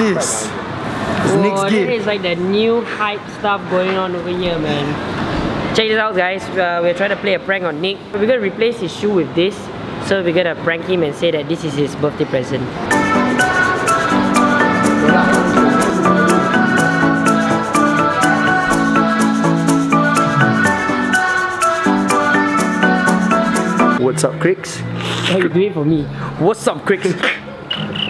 This. Whoa, next game. There is like the new hype stuff going on over here, man. Check this out, guys. We're trying to play a prank on Nick. We're gonna replace his shoe with this. So we're gonna prank him and say that this is his birthday present. What's up, Kriks? Hey, do it for me. What's up, Kriks?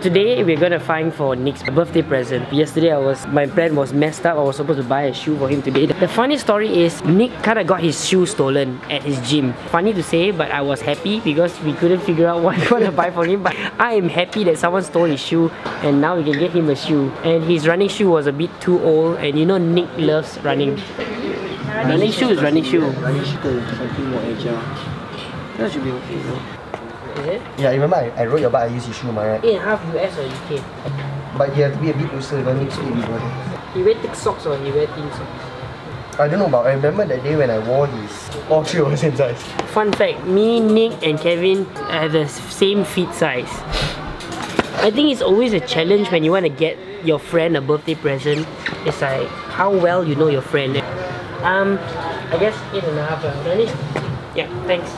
Today we're gonna find for Nick's birthday present. Yesterday my plan was messed up. I was supposed to buy a shoe for him today. The funny story is Nick kinda got his shoe stolen at his gym. Funny to say, but I was happy because we couldn't figure out what we want to buy for him. But I am happy that someone stole his shoe and now we can get him a shoe. And his running shoe was a bit too old, and you know Nick loves running. Running shoe is running shoe. Running shoe is something more agile. That should be okay though. Is it? Yeah, remember I rode your bike, I used your shoe, right? 8.5 US or UK? But you have to be a bit looser, you don't need to be a bit. He wear thick socks or he wear thin socks? I don't know, but I remember that day when I wore these, all three were the same size. Fun fact, me, Nick and Kevin have the same feet size. I think it's always a challenge when you want to get your friend a birthday present. It's like, how well you know your friend. I guess 8.5 Yeah, thanks.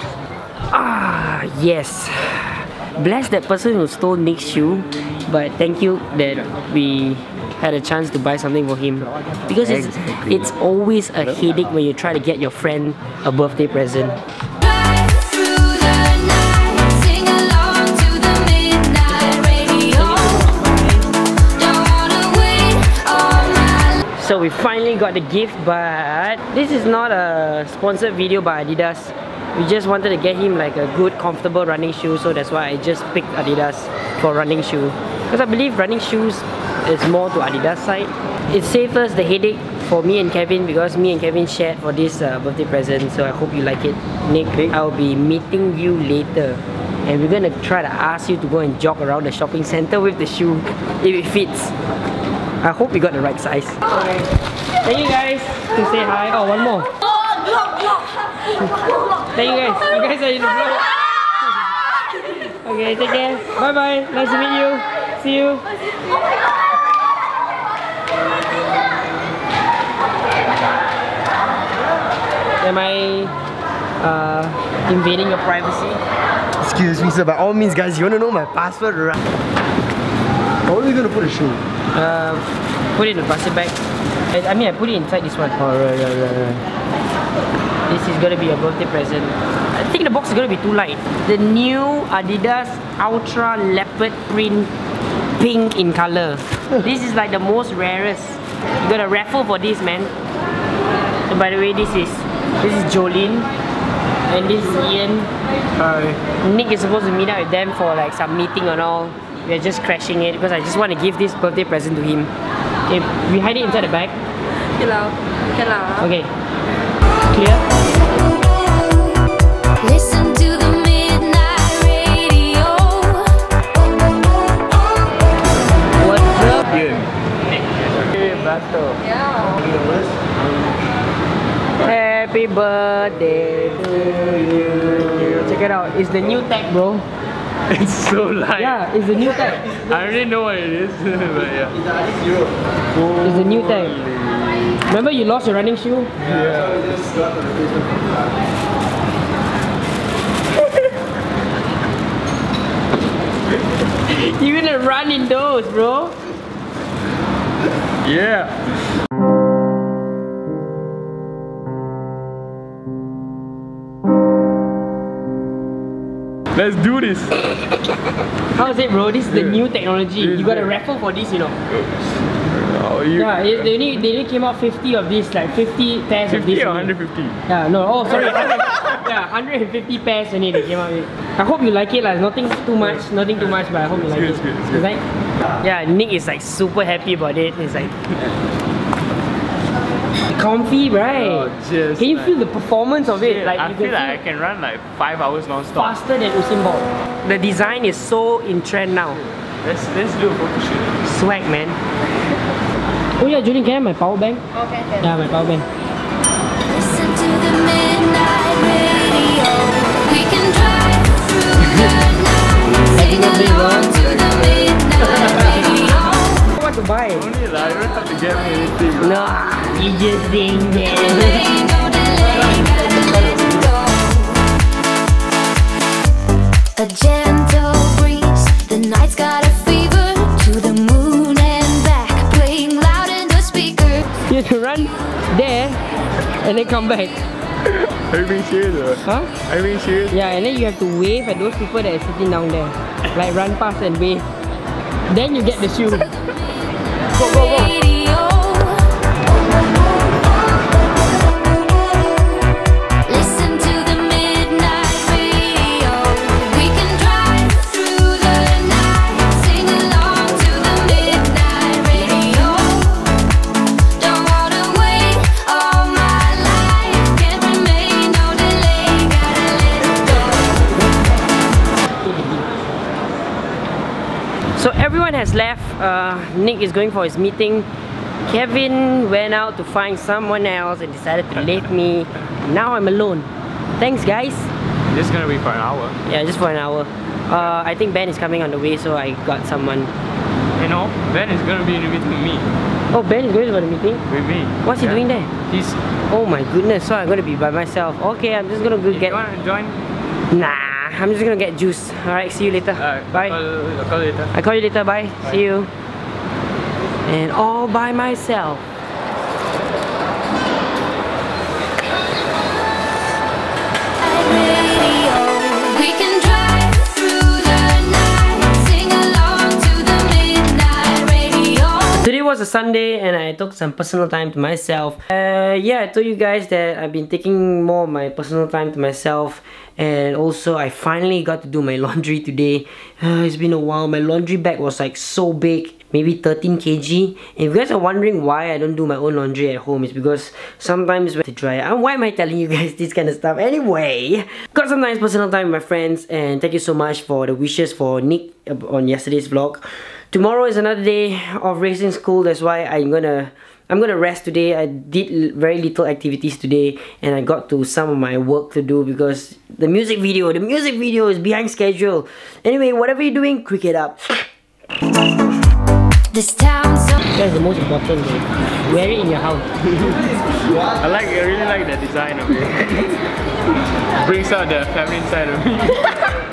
Ah, yes. Bless that person who stole Nick's shoe, but thank you that we had a chance to buy something for him. Because it's always a headache when you try to get your friend a birthday present. So we finally got the gift, but this is not a sponsored video by Adidas. We just wanted to get him like a good, comfortable running shoe, so that's why I just picked Adidas for running shoe. Because I believe running shoes is more to Adidas side. It saves us the headache for me and Kevin because me and Kevin shared for this birthday present. So I hope you like it. Nick, I'll be meeting you later. And we're gonna try to ask you to go and jog around the shopping center with the shoe if it fits. I hope we got the right size. Okay. Thank you guys to say hi. Oh, one more. Thank you guys. You guys are in the vlog. Okay, take care. Bye bye. Nice to meet you. See you. Am I invading your privacy? Excuse me, sir. By all means, guys, you want to know my password, right? How are we going to put a shoe? Put it in the plastic bag. I mean, I put it inside this one. Alright, right. This is gonna be a birthday present. I think the box is gonna be too light. The new Adidas Ultra Leopard Print, pink in color. This is like the most rarest. You got a raffle for this, man. And by the way, this is Jolene and this is Ian. Nick is supposed to meet up with them for like some meeting and all. We're just crashing it because I just want to give this birthday present to him. Okay, we hide it inside the bag. Hello. Hello. Okay. Clear? Listen to the midnight radio. What's up? Yeah. Happy birthday to you. Check it out. It's the new tag, bro. It's so light. Yeah, it's the new tag. I already know what it is, but yeah. It's the new tag. Remember you lost your running shoe? Yeah, I just got the replacement from the back. You're gonna run in those, bro! Yeah! Let's do this! How's it, bro? This is the new technology. You got a raffle for this, you know. Oh, yeah, they only came out 50 of this, like 50 pairs 50 of this. 50 or 150? Yeah, no, oh sorry, 100, yeah, 150 pairs only they came out with. I hope you like it, like, nothing too much, but I hope you like it. It's good, it's good. Like, yeah, Nick is like super happy about it, he's like... Comfy, right? Oh, just can you feel the performance of it? Like, I feel like I can run like 5 hours non-stop. Faster than Usain Bolt. The design is so in trend now. Let's do a photo shoot. Swag, man. Oh yeah, Julian, can I have my power bank? Okay, then. Yeah, my power bank. Listen to the midnight radio. We can drive through the night. Sing along to the to buy it. Only that, you don't have to get me anything. No, you just saying that. A gentle breeze, the night's got a fever, to the moon and back, playing loud in the speaker. You have to run there and then come back. Are you being serious though? Huh? Are you being serious? Yeah, and then you have to wave at those people that are sitting down there. Like run past and wave. Then you get the shoe. Go, go, go. So everyone has left. Nick is going for his meeting. Kevin went out to find someone else and decided to leave me. Now I'm alone. Thanks guys. This is gonna be for an hour. Yeah, just for an hour. I think Ben is coming on the way, so I got someone. You know, Ben is gonna be in the meeting with me. Oh, Ben is going to the meeting? With me. What's he doing there? He's... Oh my goodness, so I'm gonna be by myself. Okay, I'm just gonna go get... You wanna join? Nah. I'm just gonna get juice. Alright, see you later. Bye. I'll call you later. I'll call you later. Bye. Bye. See you. And all by myself. Today was a Sunday and I took some personal time to myself. Yeah, I told you guys that I've been taking more of my personal time to myself, and also I finally got to do my laundry today. It's been a while. My laundry bag was like so big, maybe 13 kg. If you guys are wondering why I don't do my own laundry at home, it's because sometimes when to dry it. Why am I telling you guys this kind of stuff? Anyway, got some nice personal time with my friends, and thank you so much for the wishes for Nick on yesterday's vlog. Tomorrow is another day of racing school. That's why I'm gonna rest today. I did very little activities today, and I got to some of my work to do because the music video is behind schedule. Anyway, whatever you're doing, Krikitup. This town. That's the most important thing. Wear it in your house. I really like the design of it. Brings out the feminine side of me.